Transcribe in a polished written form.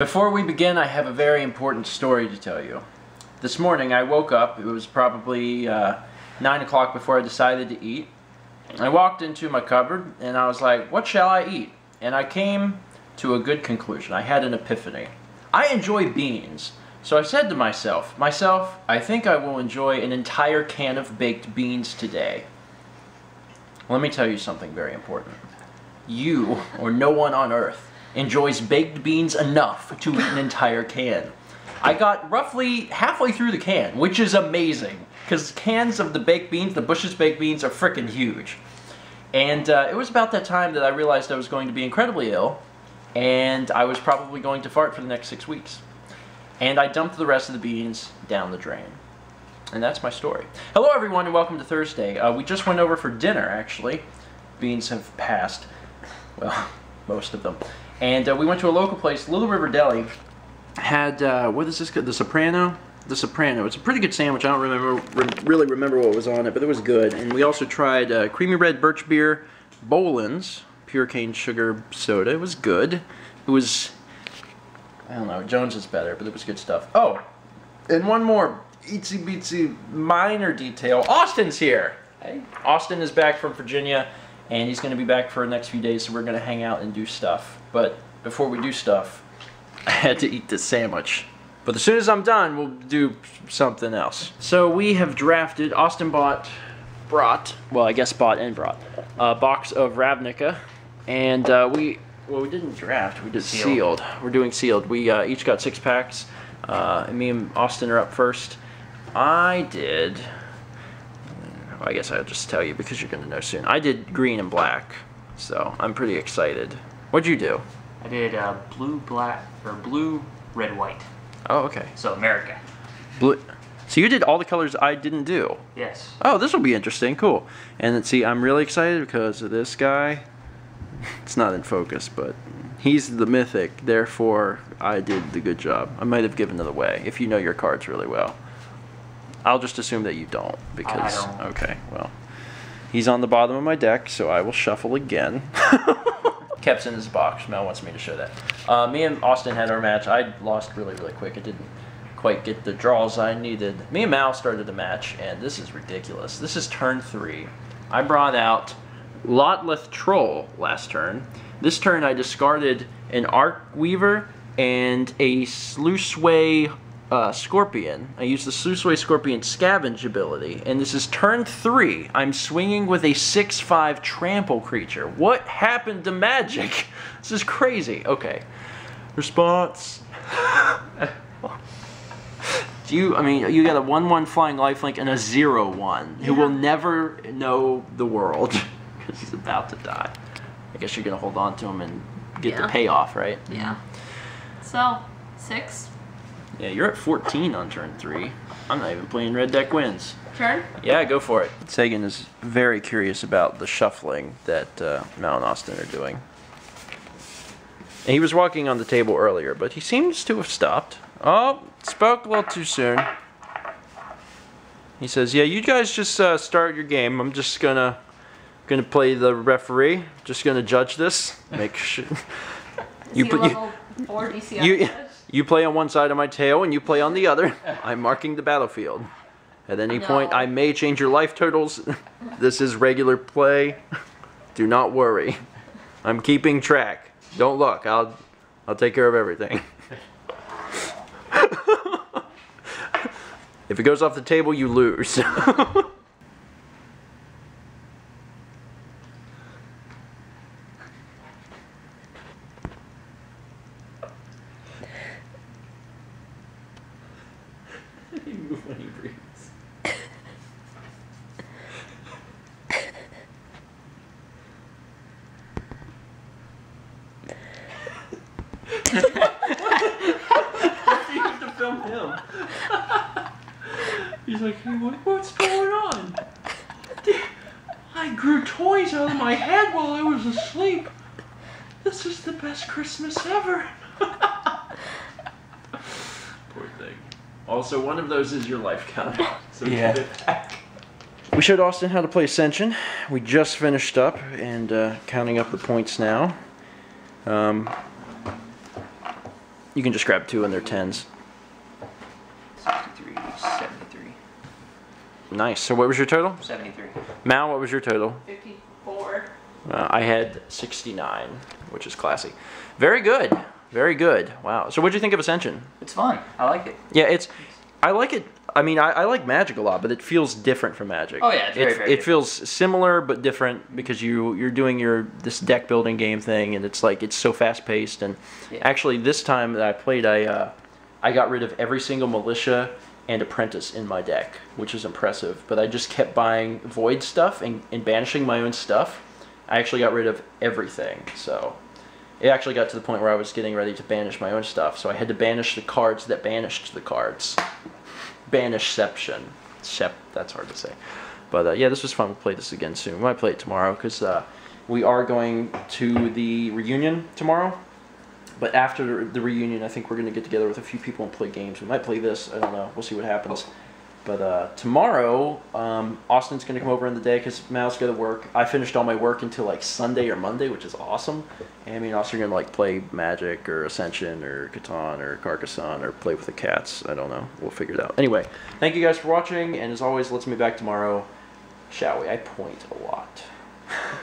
Before we begin, I have a very important story to tell you. This morning I woke up, it was probably 9 o'clock before I decided to eat. I walked into my cupboard and I was like, what shall I eat? And I came to a good conclusion. I had an epiphany. I enjoy beans. So I said to myself, I think I will enjoy an entire can of baked beans today. Let me tell you something very important. You, or no one on earth, enjoys baked beans enough to eat an entire can. I got roughly halfway through the can, which is amazing, because cans of the baked beans, the Bush's baked beans, are freaking huge. And it was about that time that I realized I was going to be incredibly ill, and I was probably going to fart for the next 6 weeks. And I dumped the rest of the beans down the drain. And that's my story. Hello everyone, and welcome to Thursday. We just went over for dinner, actually. Beans have passed. Well, most of them. And we went to a local place, Little River Deli, had, what is this, the Soprano? The Soprano. It's a pretty good sandwich. I don't really remember what was on it, but it was good. And we also tried Creamy Red Birch Beer Bolin's Pure Cane Sugar Soda. It was good. It was, I don't know, Jones is better, but it was good stuff. Oh, and one more itsy bitsy minor detail. Austin's here! Hey. Austin is back from Virginia. And he's going to be back for the next few days, so we're going to hang out and do stuff. But before we do stuff, I had to eat this sandwich. But as soon as I'm done, we'll do something else. So we have drafted, Austin bought and brought, a box of Ravnica. And we didn't draft, we did sealed. We're doing sealed. We each got 6 packs. And me and Austin are up first. I did... I guess I'll just tell you because you're going to know soon. I did green and black, so I'm pretty excited. What'd you do? I did blue, black, or blue, red, white. Oh, okay. So America. Blue. So you did all the colors I didn't do? Yes. Oh, this will be interesting. Cool. And see, I'm really excited because of this guy. It's not in focus, but he's the mythic. Therefore, I did the good job. I might have given it away if you know your cards really well. I'll just assume that you don't, because, I don't. Okay, well, he's on the bottom of my deck, so I will shuffle again. Kep's in his box. Mel wants me to show that. Me and Austin had our match. I lost really, really quick. I didn't quite get the draws I needed. Me and Mal started the match, and this is ridiculous. This is turn 3. I brought out Lotleth Troll last turn. This turn I discarded an Arc Weaver and a Sluiceway Scorpion. I use the Sluiceway Scorpion Scavenge ability, and this is turn 3. I'm swinging with a 6/5 trample creature. What happened to Magic? This is crazy. Okay. Response. I mean, you got a 1/1 flying lifelink and a 0/1. You will never know the world because he's about to die. I guess you're gonna hold on to him and get the payoff, right? Yeah. So 6. Yeah, you're at 14 on turn 3. I'm not even playing red deck wins. Sure? Yeah, go for it. Sagan is very curious about the shuffling that Mal and Austin are doing. And he was walking on the table earlier, but he seems to have stopped. Oh, spoke a little too soon. He says, yeah, you guys just start your game. I'm just gonna play the referee. Just gonna judge this. Make sure. You play on one side of my tail, and you play on the other. I'm marking the battlefield. At any point, I may change your life totals. This is regular play. Do not worry. I'm keeping track. Don't look. I'll take care of everything. If it goes off the table, you lose. He's like, hey, what's going on? I grew toys out of my head while I was asleep. This is the best Christmas ever. Poor thing. Also, one of those is your life counter. So yeah. We showed Austin how to play Ascension. We just finished up and counting up the points now. You can just grab two and they're 10s. 63, 73. Nice. So what was your total? 73. Mal, what was your total? 54. I had 69, which is classy. Very good. Very good. Wow. So what did you think of Ascension? It's fun. I like it. Yeah, it's... I like it. I mean, I like Magic a lot, but it feels different from Magic. Oh yeah, it's very, very different. It feels similar but different because you're doing this deck building game thing, and it's like it's so fast paced. And yeah. Actually, this time that I played, I got rid of every single militia and apprentice in my deck, which is impressive. But I just kept buying void stuff and banishing my own stuff. I actually got rid of everything. So it actually got to the point where I was getting ready to banish my own stuff. So I had to banish the cards that banished the cards. Banishception. That's hard to say. But yeah, this was fun. We'll play this again soon. We might play it tomorrow because we are going to the reunion tomorrow. But after the reunion, I think we're going to get together with a few people and play games. We might play this. I don't know. We'll see what happens. But tomorrow, Austin's going to come over in the day because Mal's got to work. I finished all my work until like Sunday or Monday, which is awesome. And me and Austin are going to like play Magic or Ascension or Catan or Carcassonne or play with the cats. I don't know. We'll figure it out. Anyway, thank you guys for watching. And as always, let's meet back tomorrow, shall we? I point a lot.